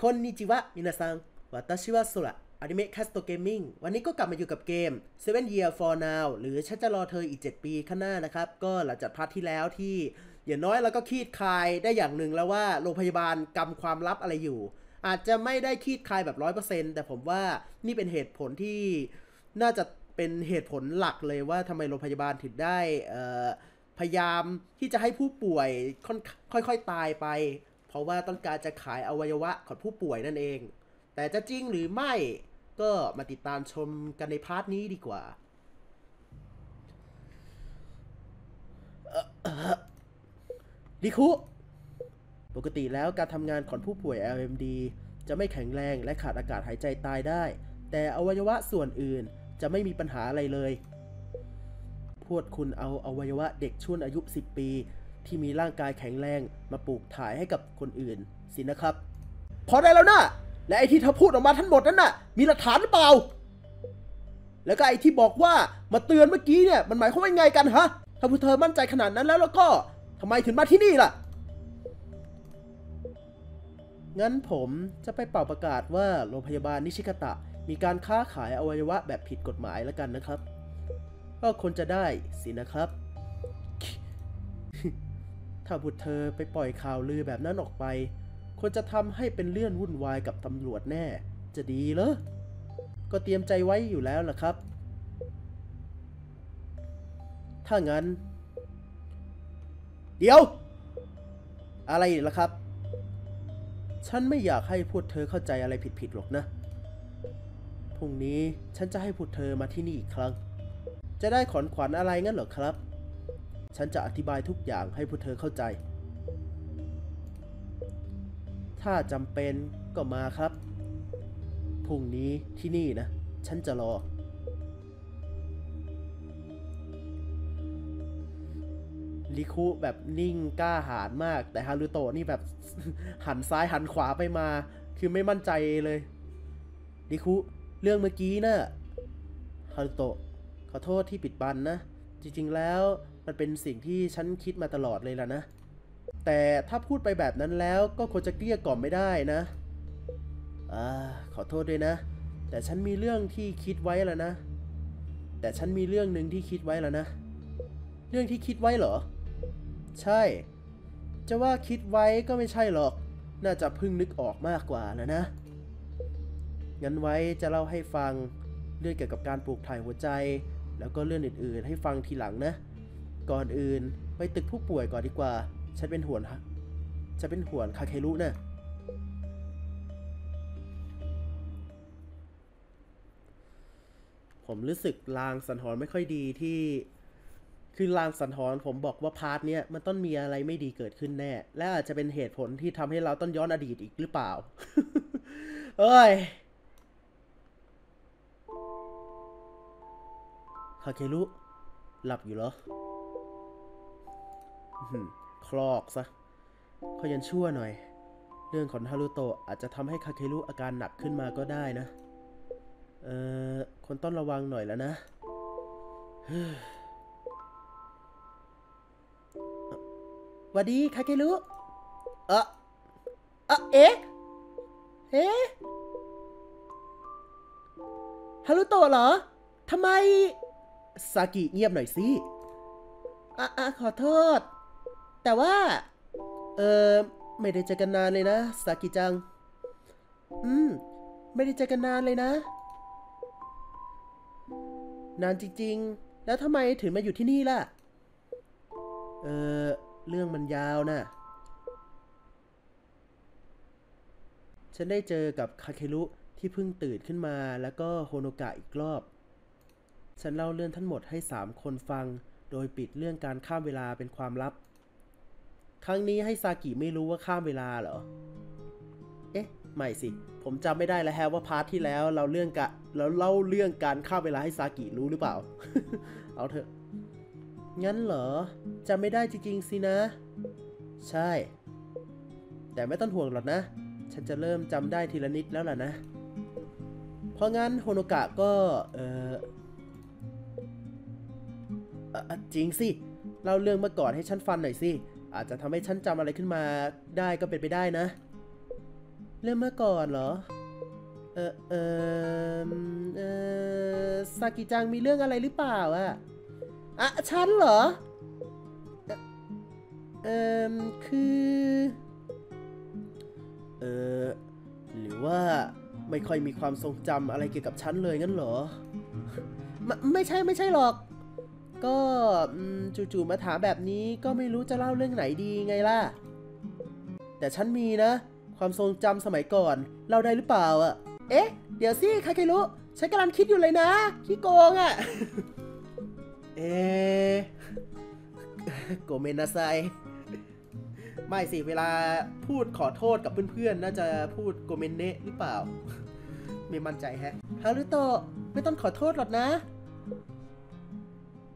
คอนนิจิวะมินาซังวาตาชิวะสุระอนิเมะแคสโตเกมมิ่งวันนี้ก็กลับมาอยู่กับเกม7 Year for Now หรือฉันจะรอเธออีก7ปีข้างหน้านะครับก็หลังจากพาร์ทที่แล้วที่อย่างน้อยเราก็คีดคายได้อย่างหนึ่งแล้วว่าโรงพยาบาลกำความลับอะไรอยู่อาจจะไม่ได้คีดคายแบบ 100% แต่ผมว่านี่เป็นเหตุผลที่น่าจะเป็นเหตุผลหลักเลยว่าทำไมโรงพยาบาลถึงได้พยายามที่จะให้ผู้ป่วยค่อยๆตายไปเพราะว่าต้องการจะขายอวัยวะของผู้ป่วยนั่นเองแต่จะจริงหรือไม่ก็มาติดตามชมกันในพาร์ทนี้ดีกว่าดิคุปกติแล้วการทำงานของผู้ป่วย LMD จะไม่แข็งแรงและขาดอากาศหายใจตายได้แต่อวัยวะส่วนอื่นจะไม่มีปัญหาอะไรเลยพวกคุณเอาอวัยวะเด็กช่วงอายุ10ปีที่มีร่างกายแข็งแรงมาปลูกถ่ายให้กับคนอื่นสินะครับพอได้แล้วนะและไอ้ที่เธอพูดออกมาทั้งหมดนั้นน่ะมีหลักฐานหรือเปล่าแล้วก็ไอ้ที่บอกว่ามาเตือนเมื่อกี้เนี่ยมันหมายความว่าไงกันฮะถ้าพวกเธอมั่นใจขนาดนั้นแล้วก็ทำไมถึงมาที่นี่ล่ะงั้นผมจะไปเป่าประกาศว่าโรงพยาบาลนิชิกะตะมีการค้าขายอวัยวะแบบผิดกฎหมายแล้วกันนะครับก็คนจะได้สินะครับถ้าพวกเธอไปปล่อยข่าวลือแบบนั้นออกไปควรจะทำให้เป็นเรื่องวุ่นวายกับตำรวจแน่จะดีเหรอก็เตรียมใจไว้อยู่แล้วล่ะครับถ้างั้นเดี๋ยวอะไรล่ะครับฉันไม่อยากให้พวกเธอเข้าใจอะไรผิดๆหรอกนะพรุ่งนี้ฉันจะให้พวกเธอมาที่นี่อีกครั้งจะได้ขอนขวัญอะไรงั้นเหรอครับฉันจะอธิบายทุกอย่างให้พวกเธอเข้าใจถ้าจำเป็นก็มาครับพรุ่งนี้ที่นี่นะฉันจะรอริคุแบบนิ่งกล้าหาญมากแต่ฮารุโตะนี่แบบหันซ้ายหันขวาไปมาคือไม่มั่นใจเลยริคุเรื่องเมื่อกี้นะฮารุโตะขอโทษที่ปิดบังนะจริงๆแล้วมันเป็นสิ่งที่ฉันคิดมาตลอดเลยล่ะนะแต่ถ้าพูดไปแบบนั้นแล้วก็ควรจะเกลี้ยกล่อมไม่ได้นะขอโทษด้วยนะแต่ฉันมีเรื่องที่คิดไว้แล้วนะแต่ฉันมีเรื่องหนึ่งที่คิดไว้แล้วนะเรื่องที่คิดไว้เหรอใช่จะว่าคิดไว้ก็ไม่ใช่หรอกน่าจะเพิ่งนึกออกมากกว่าแล้วนะงั้นไว้จะเล่าให้ฟังเรื่องเกี่ยวกับการปลูกถ่ายหัวใจแล้วก็เรื่องอื่นๆให้ฟังทีหลังนะก่อนอื่นไปตึกผู้ป่วยก่อนดีกว่าจะเป็นห่วงคาเครุนะผมรู้สึกลางสันหรณ์ไม่ค่อยดีที่คือลางสันหรณ์ผมบอกว่าพาร์ทเนี้ยมันต้องมีอะไรไม่ดีเกิดขึ้นแน่และอาจจะเป็นเหตุผลที่ทำให้เราต้องย้อนอดีตอีกหรือเปล่า เอ้ยคาเครุหลับอยู่เหรอคลอกซะขยันชั่วหน่อยเรื่องของฮารุโตะอาจจะทำให้คาเครุอาการหนักขึ้นมาก็ได้นะคนต้องระวังหน่อยแล้วนะหวัดดีคาเครุเอ๊ะฮารุโตะเหรอทำไมซากิเงียบหน่อยสิขอโทษแต่ว่าไม่ได้เจอกันนานเลยนะซากิจังไม่ได้เจอกันนานเลยนะนานจริงๆแล้วทำไมถึงมาอยู่ที่นี่ล่ะเรื่องมันยาวนะฉันได้เจอกับคาเครุที่เพิ่งตื่นขึ้นมาแล้วก็โฮโนกะอีกรอบฉันเล่าเรื่องทั้งหมดให้3คนฟังโดยปิดเรื่องการข้ามเวลาเป็นความลับครั้งนี้ให้ซากิไม่รู้ว่าข้ามเวลาเหรอไม่สิผมจำไม่ได้แล้วแฮะว่าพาร์ทที่แล้วเล่าเรื่องการข้ามเวลาให้ซากิรู้หรือเปล่า เอาเถอะงั้นเหรอจำไม่ได้จริงๆสินะใช่แต่ไม่ต้องห่วงหรอกนะฉันจะเริ่มจำได้ทีละนิดแล้วล่ะนะเพราะงั้นโฮโนกะก็จริงสิเล่าเรื่องเมื่อก่อนให้ฉันฟังหน่อยสิอาจจะทำให้ฉันจำอะไรขึ้นมาได้ก็เป็นไปได้นะ เรื่องเมื่อก่อนเหรอซากิจังมีเรื่องอะไรหรือเปล่าอะอ่ะฉันเหรอคือหรือว่าไม่ค่อยมีความทรงจำอะไรเกี่ยวกับฉันเลยงั้นเหรอไม่ใช่หรอกก็จู่ๆมาถามแบบนี้ก็ไม่รู้จะเล่าเรื่องไหนดีไงล่ะแต่ฉันมีนะความทรงจำสมัยก่อนเล่าได้หรือเปล่าอ่ะเอ๊ะเดี๋ยวสิใครรู้ฉันกำลังคิดอยู่เลยนะขี้โกงอ่ะเอ๊ะโกเมนนาไซไม่สิเวลาพูดขอโทษกับเพื่อนๆน่าจะพูดโกเมนเนะหรือเปล่าไม่มั่นใจแฮะฮารุโตะไม่ต้องขอโทษหรอกนะ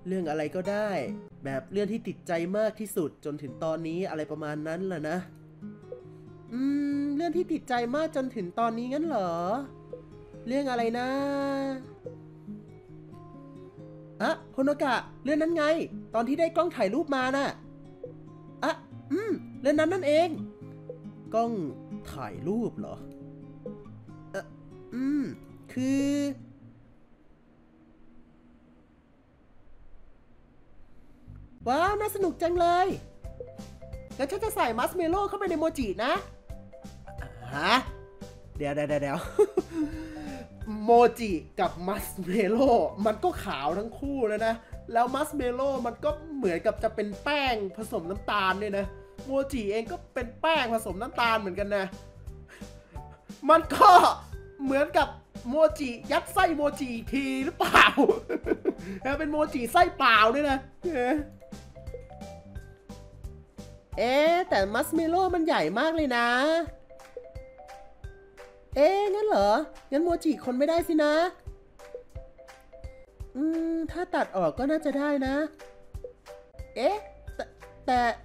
เรื่องอะไรก็ได้แบบเรื่องที่ติดใจมากที่สุดจนถึงตอนนี้อะไรประมาณนั้นล่ะนะเรื่องที่ติดใจมากจนถึงตอนนี้งั้นเหรอเรื่องอะไรนะอะโฮโนกะเรื่องนั้นไงตอนที่ได้กล้องถ่ายรูปมาน่ะอะเรื่องนั้นนั่นเองกล้องถ่ายรูปเหรอคือว้าวน่าสนุกจังเลยแล้วฉันจะใส่มัสเมโล่เข้าไปในโมจินะฮะเดี๋ยวโมจิกับมัสเมโล่มันก็ขาวทั้งคู่แล้วนะแล้วมัสเมโล่มันก็เหมือนกับจะเป็นแป้งผสมน้ำตาลเนี่ยนะโมจิเองก็เป็นแป้งผสมน้ำตาลเหมือนกันนะมันก็เหมือนกับโมจิยัดไส้โมจิอีกทีหรือเปล่าเป็นโมจิไส้เปล่าเนี่ยนะเอ๊ะแต่มัสเมโล่มันใหญ่มากเลยนะเอ๊ะงั้นเหรองั้นโมจิคนไม่ได้สินะถ้าตัดออกก็น่าจะได้นะเอ๊ะ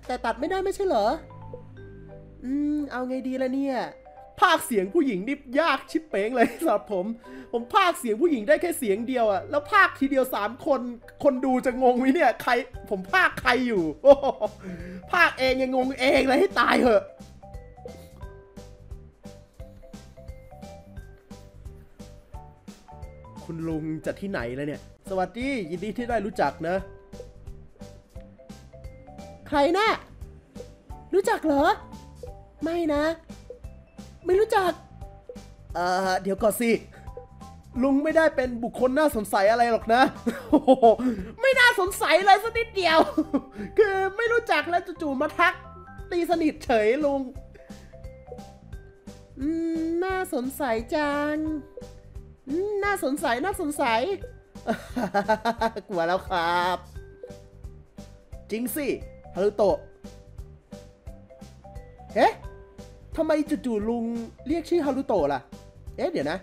แต่ตัดไม่ได้ไม่ใช่เหรอเอาไงดีล่ะเนี่ยพากย์เสียงผู้หญิงนี่ยากชิบเป้งเลยสำหรับผมพากย์เสียงผู้หญิงได้แค่เสียงเดียวอะแล้วพากย์ทีเดียว3คนคนดูจะงงไหมเนี่ยใครผมพากย์ใครอยู่พากย์เองยังงงเองเลยให้ตายเหอะคุณลุงจากที่ไหนเลยเนี่ยสวัสดียินดีที่ได้รู้จักนะใครนะรู้จักเหรอไม่นะไม่รู้จักเดี๋ยวก่อนสิลุงไม่ได้เป็นบุคคลน่าสงสัยอะไรหรอกนะโอ้โหไม่น่าสงสัยเลยสักนิดเดียวคือไม่รู้จักแล้วจู่ๆมาทักตีสนิทเฉยลุงน่าสงสัยจังน่าสงสัยกลัวแล้วครับจริงสิฮารุโตะเฮ้ทำไมจู่ๆลุงเรียกชื่อฮารุโตะล่ะเอ๊ะเดี๋ยวนะ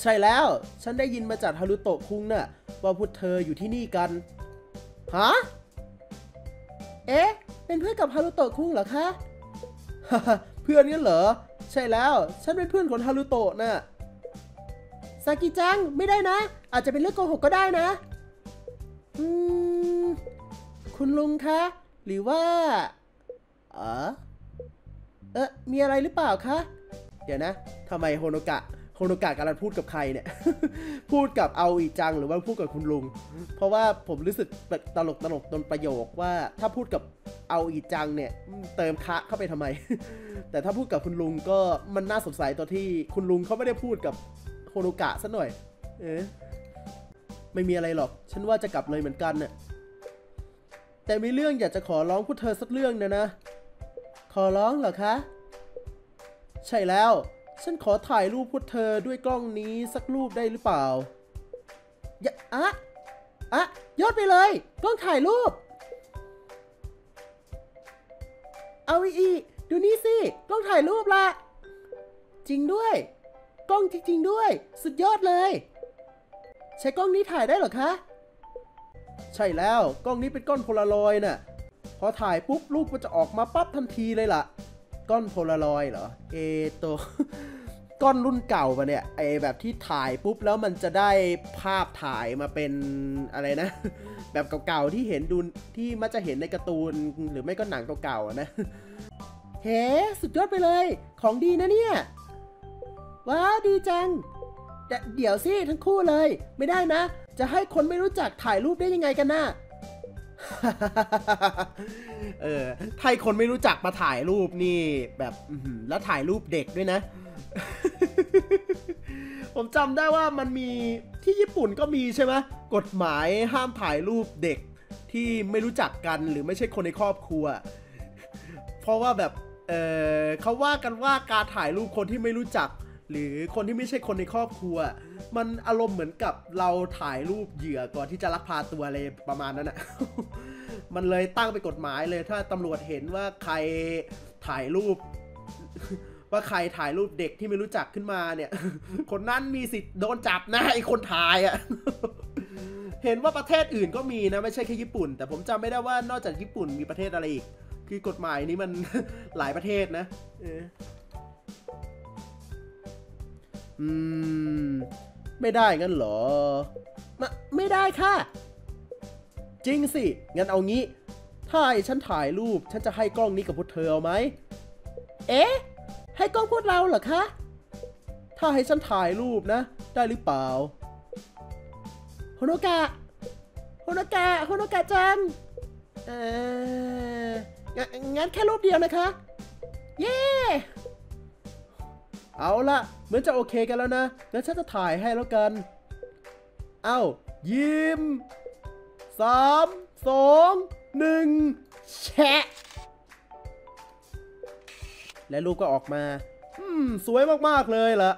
ใช่แล้วฉันได้ยินมาจากฮารุโตะคุงน่ะว่าพวกเธออยู่ที่นี่กันฮะเอ๊ะเป็นเพื่อนกับฮารุโตะคุงเหรอคะ เพื่อนงั้นเหรอใช่แล้วฉันเป็นเพื่อนของฮารุโตะน่ะซากิจังไม่ได้นะอาจจะเป็นเรื่องโกหกก็ได้นะคุณลุงคะหรือว่ามีอะไรหรือเปล่าคะเดี๋ยวนะทำไมโฮโนกะกำลังพูดกับใครเนี่ย พูดกับเอาอีจังหรือว่าพูดกับคุณลุง เพราะว่าผมรู้สึกตลกตนประโยคว่าถ้าพูดกับเอาอีจังเนี่ยเติมคะเข้าไปทำไม แต่ถ้าพูดกับคุณลุงก็มันน่าสงสัยตัวที่คุณลุงเขาไม่ได้พูดกับโฮโนกะซะหน่อยไม่มีอะไรหรอกฉันว่าจะกลับเลยเหมือนกันน่ะแต่มีเรื่องอยากจะขอร้องพวกเธอสักเรื่องนะขอร้องเหรอคะใช่แล้วฉันขอถ่ายรูปพวกเธอด้วยกล้องนี้สักรูปได้หรือเปล่ายอดไปเลยกล้องถ่ายรูปเอาอีดูนี่สิกล้องถ่ายรูปละจริงด้วยกล้องจริงๆด้วยสุดยอดเลยใช้กล้องนี้ถ่ายได้เหรอคะใช่แล้วกล้องนี้เป็นกล้องโพลารอยด์น่ะพอถ่ายปุ๊บรูปมันจะออกมาปั๊บทันทีเลยล่ะก้อนโพลารอยด์เหรอตัวก้อนรุ่นเก่าป่ะเนี่ยไอแบบที่ถ่ายปุ๊บแล้วมันจะได้ภาพถ่ายมาเป็นอะไรนะแบบเก่าๆที่เห็นดูที่มักจะเห็นในการ์ตูนหรือไม่ก็หนังเก่าๆนะ เฮ้สุดยอดไปเลยของดีนะเนี่ยว้าวดีจังแต่เดี๋ยวสิทั้งคู่เลยไม่ได้นะจะให้คนไม่รู้จักถ่ายรูปได้ยังไงกันน่ะ ถ่ายคนไม่รู้จักมาถ่ายรูปนี่แบบแล้วถ่ายรูปเด็กด้วยนะ ผมจำได้ว่ามันมีที่ญี่ปุ่นก็มีใช่ไหมกฎหมายห้ามถ่ายรูปเด็กที่ไม่รู้จักกันหรือไม่ใช่คนในครอบครัวเพราะว่าแบบเขาว่ากันว่าการถ่ายรูปคนที่ไม่รู้จักหรือคนที่ไม่ใช่คนในครอบครัวมันอารมณ์เหมือนกับเราถ่ายรูปเหยื่อก่อนที่จะลักพาตัวอะไรประมาณนั้นนะ มันเลยตั้งเป็นกฎหมายเลยถ้าตำรวจเห็นว่าใครถ่ายรูป ว่าใครถ่ายรูปเด็กที่ไม่รู้จักขึ้นมาเนี่ย คนนั้นมีสิทธิ์โดนจับนะไอ้คนถ่ายอ่ะ เห็นว่าประเทศอื่นก็มีนะไม่ใช่แค่ญี่ปุ่นแต่ผมจำไม่ได้ว่านอกจากญี่ปุ่นมีประเทศอะไรอีกคือกฎหมายนี้มัน หลายประเทศนะไม่ได้งั้นเหรอไม่ได้ค่ะจริงสิงั้นเอางี้ถ้าให้ฉันถ่ายรูปฉันจะให้กล้องนี้กับพวกเธอเอาไหมเอ๊ะให้กล้องพวกเราเหรอคะถ้าให้ฉันถ่ายรูปนะได้หรือเปล่าโฮโนกะจังงั้นแค่รูปเดียวนะคะเย้เอาละเหมือนจะโอเคกันแล้วนะงั้นฉันจะถ่ายให้แล้วกันเอ้ายิ้ม3 2 1แชะและรูปก็ออกมาสวยมากๆเลยล่ะ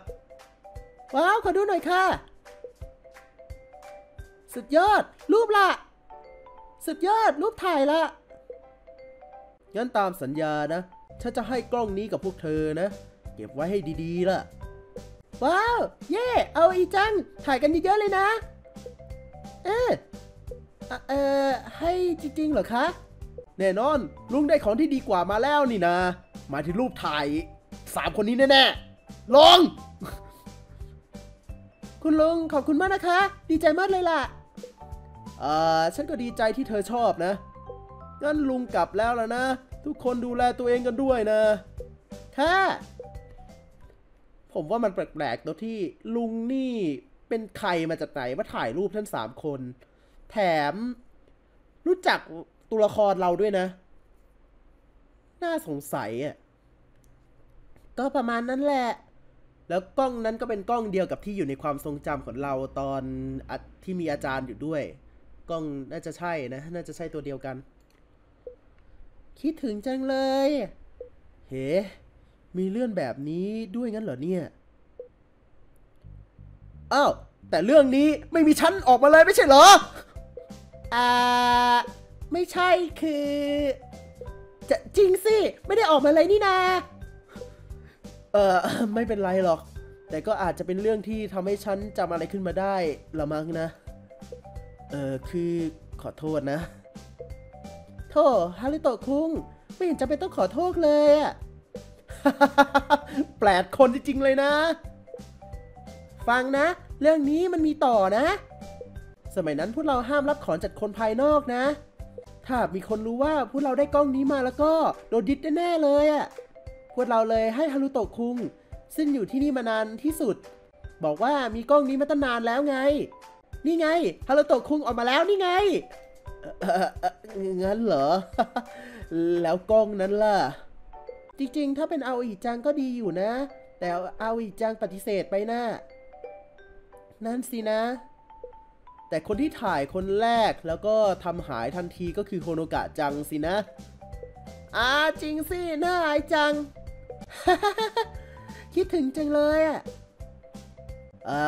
ว้าวขอดูหน่อยค่ะสุดยอดรูปละสุดยอดรูปถ่ายละงั้นตามสัญญานะฉันจะให้กล้องนี้กับพวกเธอนะเก็บไว้ให้ดีๆล่ะว้าวเย่เอาอีจังถ่ายกันเยอะๆเลยนะให้จริงๆเหรอคะแน่นอนลุงได้ของที่ดีกว่ามาแล้วนี่นะหมายถึงรูปถ่าย3คนนี้แน่ๆลง คุณลุงขอบคุณมากนะคะดีใจมากเลยล่ะฉันก็ดีใจที่เธอชอบนะงั้นลุงกลับแล้วล่ะนะทุกคนดูแลตัวเองกันด้วยนะค่ะผมว่ามันแปลกๆตัวที่ลุงนี่เป็นใครมาจากไหนมาถ่ายรูปท่าน3คนแถมรู้จักตัวละครเราด้วยนะน่าสงสัยอ่ะก็ประมาณนั้นแหละแล้วกล้องนั้นก็เป็นกล้องเดียวกับที่อยู่ในความทรงจำของเราตอนที่มีอาจารย์อยู่ด้วยกล้องน่าจะใช่นะน่าจะใช่ตัวเดียวกันคิดถึงจังเลยเฮ้มีเลื่อนแบบนี้ด้วยงั้นเหรอเนี่ยอ้าวแต่เรื่องนี้ไม่มีชั้นออกมาเลยไม่ใช่เหรอไม่ใช่คือจะจริงสิไม่ได้ออกมาเลยนี่นาไม่เป็นไรหรอกแต่ก็อาจจะเป็นเรื่องที่ทำให้ฉันจำอะไรขึ้นมาได้ละมั้งนะคือขอโทษนะโธ่ฮารุโตะคุงไม่เห็นจะเป็นต้องขอโทษเลยอะ แปลกคนจริงๆเลยนะฟังนะเรื่องนี้มันมีต่อนะสมัยนั้นพวกเราห้ามรับของจากคนภายนอกนะถ้ามีคนรู้ว่าพวกเราได้กล้องนี้มาแล้วก็โดนยึดแน่ๆเลยอะพวกเราเลยให้ฮารุโตะคุงซึ่งอยู่ที่นี่มานานที่สุดบอกว่ามีกล้องนี้มาตั้งนานแล้วไงนี่ไงฮารุโตะคุงออกมาแล้วนี่ไงงั้นเหรอ แล้วกล้องนั้นล่ะจริงๆถ้าเป็นอาโออิจังก็ดีอยู่นะแต่อาโออิจังปฏิเสธไปนะนั่นสินะแต่คนที่ถ่ายคนแรกแล้วก็ทำหายทันทีก็คือโฮโนกะจังสินะจริงสิน่าอายจัง คิดถึงจังเลย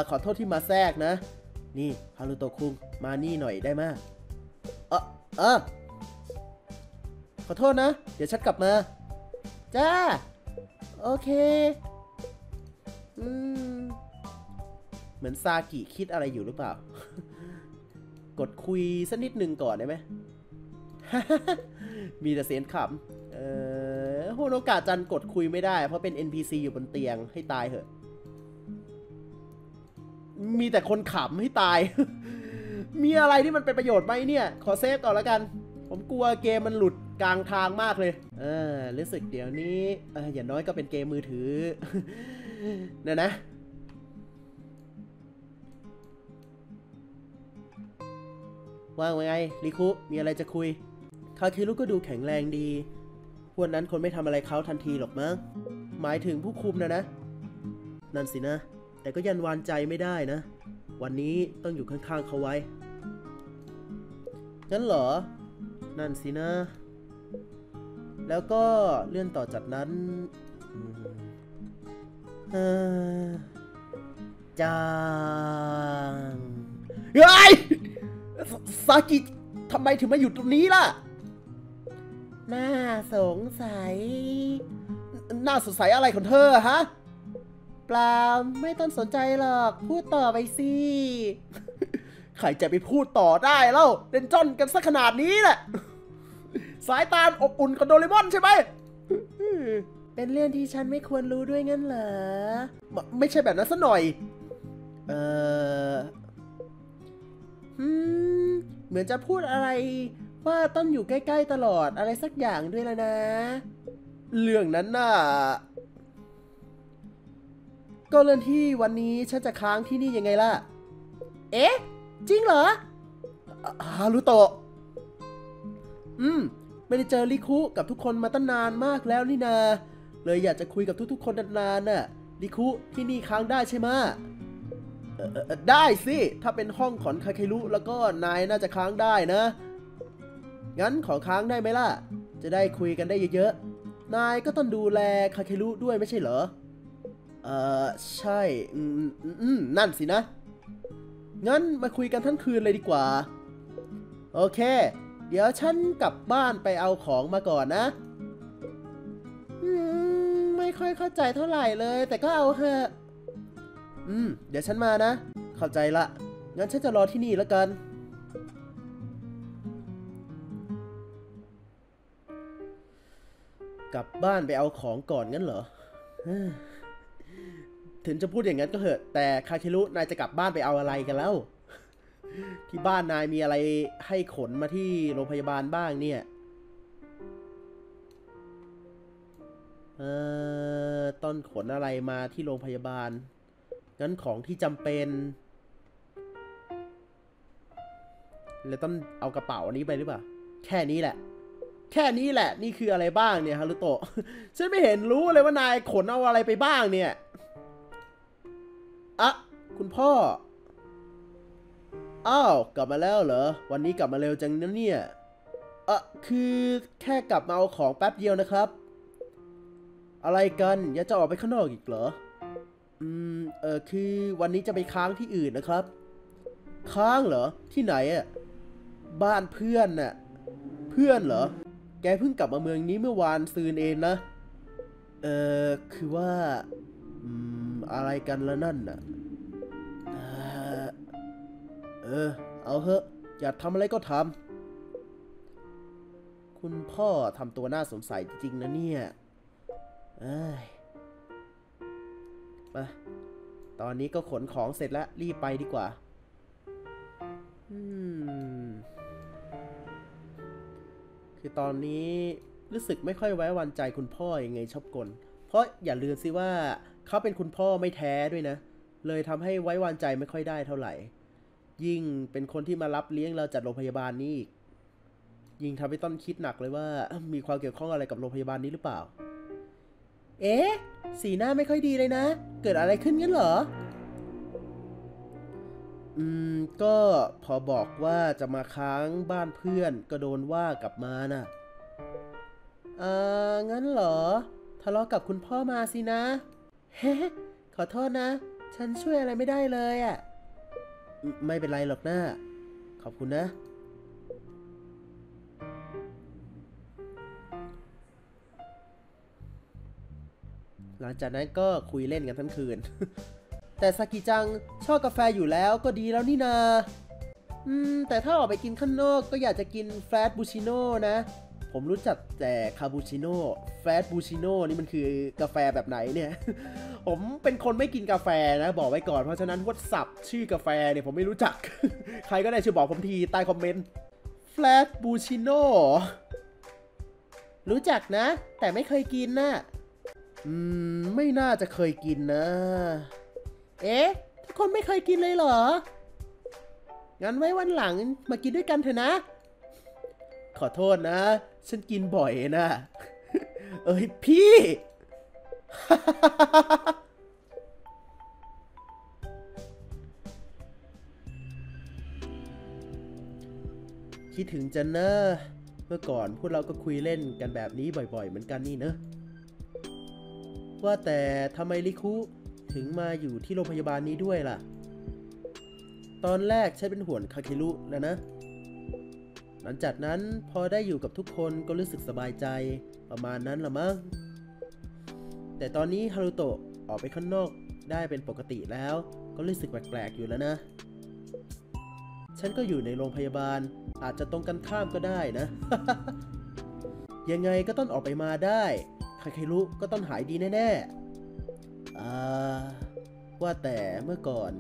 ขอโทษที่มาแทรกนะนี่ฮารุโตะคุงมานี่หน่อยได้มะขอโทษนะเดี๋ยวฉันกลับมาจ้าโอเคเหมือนซากิคิดอะไรอยู่หรือเปล่า กดคุยสักนิดหนึ่งก่อนได้ไหม มีแต่เสียงขำโฮโนกะจันกดคุยไม่ได้เพราะเป็น NPC อยู่บนเตียงให้ตายเหอะมีแต่คนขำให้ตายมีอะไรที่มันเป็นประโยชน์ไหมเนี่ยขอเซฟก่อนแล้วกัน ผมกลัวเกมมันหลุดกลางทางมากเลยรู้สึกเดี๋ยวนี้อย่างน้อยก็เป็นเกมมือถือนะว่าไงลิคุมีอะไรจะคุยคาคิรุก็ดูแข็งแรงดีพวกนั้นคนไม่ทำอะไรเขาทันทีหรอกมั้งหมายถึงผู้คุมนะนั่นสินะแต่ก็ยันวานใจไม่ได้นะวันนี้ต้องอยู่ข้างๆเขาไว้งั้นเหรอนั่นสินะแล้วก็เลื่อนต่อจากนั้นจางเฮ้ยซากิทำไมถึงมาอยู่ตรงนี้ล่ะน่าสงสัยน่าสงสัยอะไรของเธอฮะเปล่าไม่ต้องสนใจหรอกพูดต่อไปสิใครจะไปพูดต่อได้เล่าเล่นจ้อนกันสักขนาดนี้แหละสายตาอบอุ่นกับโดเรมอนใช่ไหมเป็นเรื่องที่ฉันไม่ควรรู้ด้วยงั้นเหรอไม่ใช่แบบนั้นซะหน่อยเหมือนจะพูดอะไรว่าต้องอยู่ใกล้ๆตลอดอะไรสักอย่างด้วยแล้วนะเรื่องนั้นน่ะก็เรื่องที่วันนี้ฉันจะค้างที่นี่ยังไงล่ะเอ๊ะจริงเหรอฮารุโตะไม่ได้เจอริคุกับทุกคนมาตั้งนานมากแล้วนี่นาเลยอยากจะคุยกับทุกๆคนนานๆน่ะริคุที่นี่ค้างได้ใช่ไหมได้สิถ้าเป็นห้องของคาเครุแล้วก็นายน่าจะค้างได้นะงั้นขอค้างได้ไหมล่ะจะได้คุยกันได้เยอะๆนายก็ต้องดูแลคาเครุด้วยไม่ใช่เหรอใช่นั่นสินะงั้นมาคุยกันทั้งคืนเลยดีกว่าโอเคเดี๋ยวฉันกลับบ้านไปเอาของมาก่อนนะไม่ค่อยเข้าใจเท่าไหร่เลยแต่ก็เอาเถอะเดี๋ยวฉันมานะเข้าใจละงั้นฉันจะรอที่นี่แล้วกันกลับบ้านไปเอาของก่อนงั้นเหรอถึงจะพูดอย่างนั้นก็เถอะแต่คาคิรุนายจะกลับบ้านไปเอาอะไรกันแล้วที่บ้านนายมีอะไรให้ขนมาที่โรงพยาบาลบ้างเนี่ยต้นขนอะไรมาที่โรงพยาบาลงั้นของที่จำเป็นเลยต้องเอากระเป๋าอันนี้ไปหรือเปล่าแค่นี้แหละนี่คืออะไรบ้างเนี่ยฮารุโตะฉันไม่เห็นรู้เลยว่านายขนเอาอะไรไปบ้างเนี่ยอ่ะคุณพ่ออ้าวกลับมาแล้วเหรอวันนี้กลับมาเร็วจังนะเนี่ยคือแค่กลับมาเอาของแป๊บเดียวนะครับอะไรกันอย่าจะออกไปข้างนอกอีกเหรอคือวันนี้จะไปค้างที่อื่นนะครับค้างเหรอที่ไหนอ่ะบ้านเพื่อนน่ะเพื่อนเหรอแกเพิ่งกลับมาเมืองนี้เมื่อวานซืนเองนะคือว่าอะไรกันละนั่นน่ะเอาเถอะอยากทำอะไรก็ทำคุณพ่อทำตัวน่าสงสัยจริงๆนะเนี่ยมาตอนนี้ก็ขนของเสร็จแล้วรีบไปดีกว่าคือตอนนี้รู้สึกไม่ค่อยไว้วางใจคุณพ่อยังไงชอบกลเพราะอย่าลืมสิว่าเขาเป็นคุณพ่อไม่แท้ด้วยนะเลยทำให้ไว้วางใจไม่ค่อยได้เท่าไหร่ยิ่งเป็นคนที่มารับเลี้ยงเราจากโรงพยาบาลนี่ยิ่งทำให้ต้นคิดหนักเลยว่ามีความเกี่ยวข้องอะไรกับโรงพยาบาลนี้หรือเปล่าเอ๊ะสีหน้าไม่ค่อยดีเลยนะเกิดอะไรขึ้นงั้นเหรอก็พอบอกว่าจะมาค้างบ้านเพื่อนก็โดนว่ากลับมาน่ะงั้นเหรอทะเลาะกับคุณพ่อมาสินะเฮ้ขอโทษนะฉันช่วยอะไรไม่ได้เลยอ่ะไม่เป็นไรหรอกนะขอบคุณนะหลังจากนั้นก็คุยเล่นกันทั้งคืนแต่ซากิจังชอบกาแฟอยู่แล้วก็ดีแล้วนี่นาแต่ถ้าออกไปกินข้างนอกก็อยากจะกินแฟลตบูชิโน่นะผมรู้จักแต่คาบูชิโน่แฟลตบูชิโน่นี่มันคือกาแฟแบบไหนเนี่ยผมเป็นคนไม่กินกาแฟนะบอกไว้ก่อนเพราะฉะนั้นวอทสับชื่อกาแฟเนี่ยผมไม่รู้จักใครก็ได้ช่วยบอกผมทีใต้คอมเมนต์แฟ แฟลชบูชิโน่รู้จักนะแต่ไม่เคยกินนะไม่น่าจะเคยกินนะเอ๊ะทุกคนไม่เคยกินเลยเหรองั้นไว้วันหลังมากินด้วยกันเถอะนะขอโทษนะฉันกินบ่อยนะเอ้ยพี่ คิดถึงจันเนอะเมื่อก่อนพวกเราก็คุยเล่นกันแบบนี้บ่อยๆเหมือนกันนี่เนอะว่าแต่ทำไมริคุถึงมาอยู่ที่โรงพยาบาลนี้ด้วยล่ะตอนแรกฉันเป็นห่วงคาคิรุแล้วนะหลังจากนั้นพอได้อยู่กับทุกคนก็รู้สึกสบายใจประมาณนั้นละมั้งแต่ตอนนี้ฮารุโตะออกไปข้างนอกได้เป็นปกติแล้วก็รู้สึกแปลกๆอยู่แล้วนะฉันก็อยู่ในโรงพยาบาลอาจจะตรงกันข้ามก็ได้นะ ยังไงก็ต้องออกไปมาได้คาเครุก็ต้องหายดีแน่ๆว่าแต่เมื่อก่อน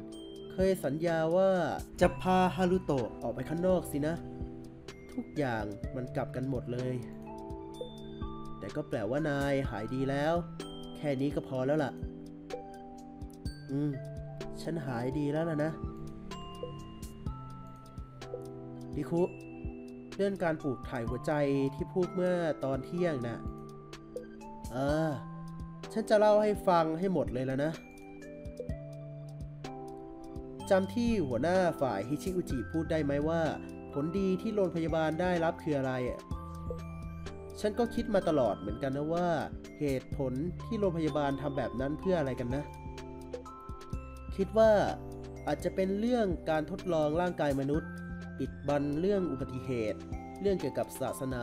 เคยสัญญาว่าจะพาฮารุโตะออกไปข้างนอกสินะทุกอย่างมันกลับกันหมดเลยแต่ก็แปลว่านายหายดีแล้วแค่นี้ก็พอแล้วล่ะฉันหายดีแล้วล่ะนะริคุเรื่องการปลูกถ่ายหัวใจที่พูดเมื่อตอนเที่ยงนะฉันจะเล่าให้ฟังให้หมดเลยแล้วนะจำที่หัวหน้าฝ่ายฮิชิอุจิพูดได้ไหมว่าผลดีที่โรงพยาบาลได้รับคืออะไรฉันก็คิดมาตลอดเหมือนกันนะว่าเหตุผลที่โรงพยาบาลทำแบบนั้นเพื่ออะไรกันนะคิดว่าอาจจะเป็นเรื่องการทดลองร่างกายมนุษย์ปิดบังเรื่องอุบัติเหตุเรื่องเกี่ยวกับศาสนา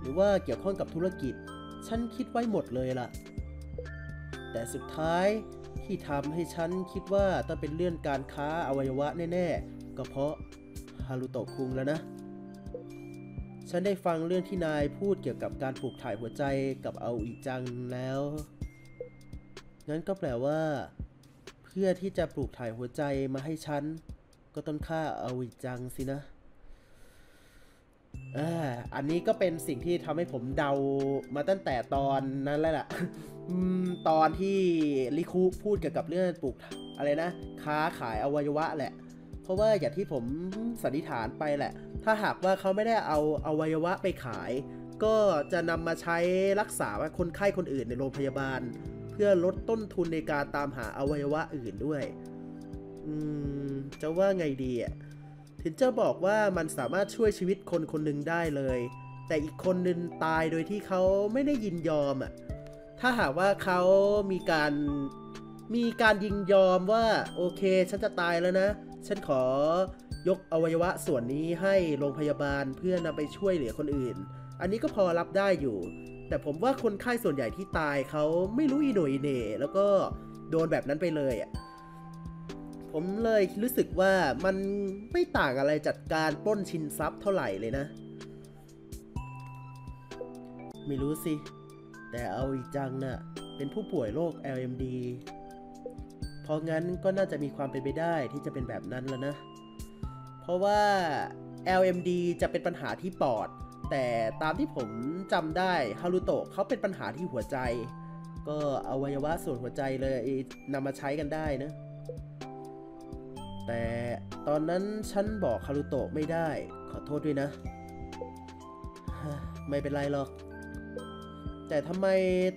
หรือว่าเกี่ยวข้องกับธุรกิจฉันคิดไว้หมดเลยล่ะแต่สุดท้ายที่ทำให้ฉันคิดว่าต้องเป็นเรื่องการค้าอวัยวะแน่ๆก็เพราะฮารุโตะคุงแล้วนะฉันได้ฟังเรื่องที่นายพูดเกี่ยวกับการปลูกถ่ายหัวใจกับอาอิจังแล้วงั้นก็แปลว่าเพื่อที่จะปลูกถ่ายหัวใจมาให้ฉันก็ต้องฆ่าอาอิจังสินะอันนี้ก็เป็นสิ่งที่ทำให้ผมเดามาตั้งแต่ตอนนั้นแล้วล่ะตอนที่ริคุพูดเกี่ยวกับเรื่องปลูกอะไรนะค้าขายอวัยวะแหละเพราะว่าอย่างที่ผมสันนิษฐานไปแหละถ้าหากว่าเขาไม่ได้เอาอวัยวะไปขายก็จะนำมาใช้รักษาคนไข้คนอื่นในโรงพยาบาลเพื่อลดต้นทุนในการตามหาอวัยวะอื่นด้วยจะว่าไงดีถึงจะบอกว่ามันสามารถช่วยชีวิตคนคนหนึ่งได้เลยแต่อีกคนหนึ่งตายโดยที่เขาไม่ได้ยินยอมถ้าหากว่าเขามีการยินยอมว่าโอเคฉันจะตายแล้วนะฉันขอยกอวัยวะส่วนนี้ให้โรงพยาบาลเพื่อนำไปช่วยเหลือคนอื่นอันนี้ก็พอรับได้อยู่แต่ผมว่าคนไข้ส่วนใหญ่ที่ตายเขาไม่รู้อีโหน่อีเหน่แล้วก็โดนแบบนั้นไปเลยผมเลยรู้สึกว่ามันไม่ต่างอะไรจากการปล้นชิงทรัพย์เท่าไหร่เลยนะไม่รู้สิแต่เอาอีจังน่ะเป็นผู้ป่วยโรค LMD เพราะงั้นก็น่าจะมีความเป็นไปได้ที่จะเป็นแบบนั้นแล้วนะเพราะว่า LMD จะเป็นปัญหาที่ปอดแต่ตามที่ผมจำได้ฮารุโตะเขาเป็นปัญหาที่หัวใจก็อวัยวะส่วนหัวใจเลยนำมาใช้กันได้นะแต่ตอนนั้นฉันบอกฮารุโตะไม่ได้ขอโทษด้วยนะไม่เป็นไรหรอกแต่ทำไม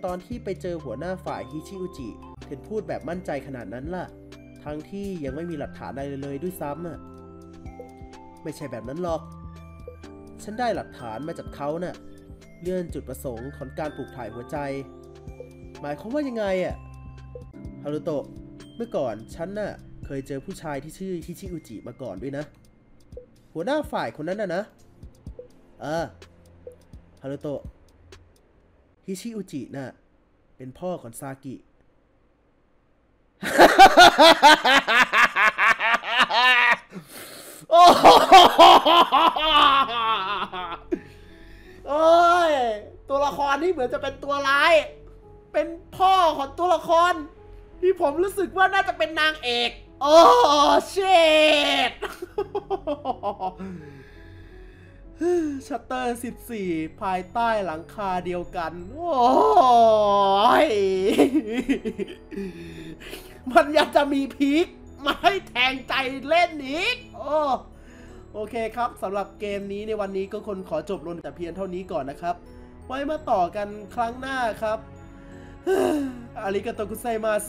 ตอนที่ไปเจอหัวหน้าฝ่ายฮิชิอุจิถึงพูดแบบมั่นใจขนาดนั้นล่ะทั้งที่ยังไม่มีหลักฐานอะไรเลยด้วยซ้ำไม่ใช่แบบนั้นหรอกฉันได้หลักฐานมาจากเขานะเรื่องจุดประสงค์ของการปลูกถ่ายหัวใจหมายความว่ายังไงฮารุโตะเมื่อก่อนฉันน่ะเคยเจอผู้ชายที่ชื่อฮิชิอุจิมาก่อนด้วยนะหัวหน้าฝ่ายคนนั้นน่ะนะฮารุโตะฮิชิอุจิน่ะเป็นพ่อของซากิ โอ้ยตัวละครที่เหมือนจะเป็นตัวร้ายเป็นพ่อของตัวละครที่ผมรู้สึกว่าน่าจะเป็นนางเอกโอ้เชด ชัตเตอร์14ภายใต้หลังคาเดียวกันโอ้ยมันยังจะมีพีคมาให้แทงใจเล่นอีกโอเคครับสำหรับเกมนี้ในวันนี้ก็คนขอจบลงแต่เพียงเท่านี้ก่อนนะครับไว้มาต่อกันครั้งหน้าครับอาริกาโตกุไซมัส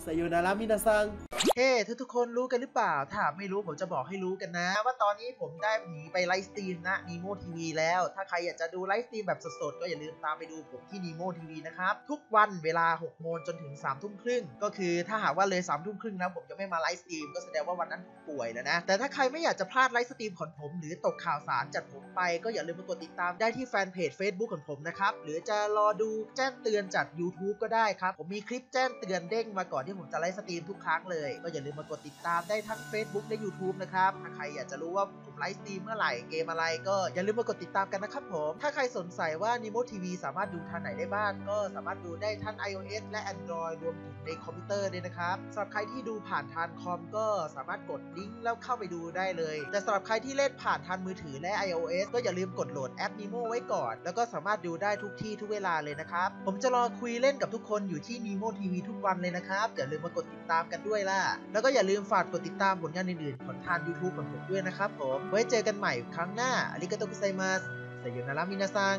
ไซโยนารามินาซังเฮ้ทุกคนรู้กันหรือเปล่าถ้าไม่รู้ผมจะบอกให้รู้กันนะว่าตอนนี้ผมได้หนีไปไลฟ์สตรีมนะ Nemo TV แล้วถ้าใครอยากจะดูไลฟ์สตรีมแบบสดๆก็อย่าลืมตามไปดูผมที่ Nemo TV นะครับทุกวันเวลา 6 โมงจนถึง 3 ทุ่มครึ่งก็คือถ้าหากว่าเลย 3 ทุ่มครึ่งนะผมจะไม่มาไลฟ์สตรีมก็แสดงว่าวันนั้นผมป่วยแล้วนะแต่ถ้าใครไม่อยากจะพลาดไลฟ์สตรีมของผมหรือตกข่าวสารจากผมไปก็อย่าลืมมากดติดตามได้ที่แฟนเพจ Facebook ของผมนะครับหรือจะรอดูแจ้งเตือนจาก YouTube ก็ได้ครับผมมีคลิปแจ้งเตือนเด้งมาก่อนที่ผมจะไลฟ์สตรีมทุกครั้งเลยอย่าลืมมากดติดตามได้ทั้ง Facebook และ YouTube นะครับถ้าใครอยากจะรู้ว่าผมไลฟ์สตรีมเมื่อไหร่เกมอะไรก็อย่าลืมมากดติดตามกันนะครับผมถ้าใครสนใจว่า Nemo TV สามารถดูทางไหนได้บ้างก็สามารถดูได้ทั้ง iOS และ Android รวมถึงในคอมพิวเตอร์ด้วยนะครับสำหรับใครที่ดูผ่านทางคอมก็สามารถกดลิงก์แล้วเข้าไปดูได้เลยแต่สำหรับใครที่เล่นผ่านทางมือถือและ iOS ก็อย่าลืมกดโหลดแอป Nemo ไว้ก่อนแล้วก็สามารถดูได้ทุกที่ทุกเวลาเลยนะครับผมจะรอคุยเล่นกับทุกคนอยู่ที่ Nemo TV ทุกวันเลยนะครับอย่าลืมมากดติดตามกันด้วยล่ะแล้วก็อย่าลืมฝากกดติดตามผลงานอื่นๆของทาง YouTube ของผมด้วยนะครับผมไว้เจอกันใหม่ครั้งหน้าอาริกาโตกุไซมัสไซโยนารามินาซัง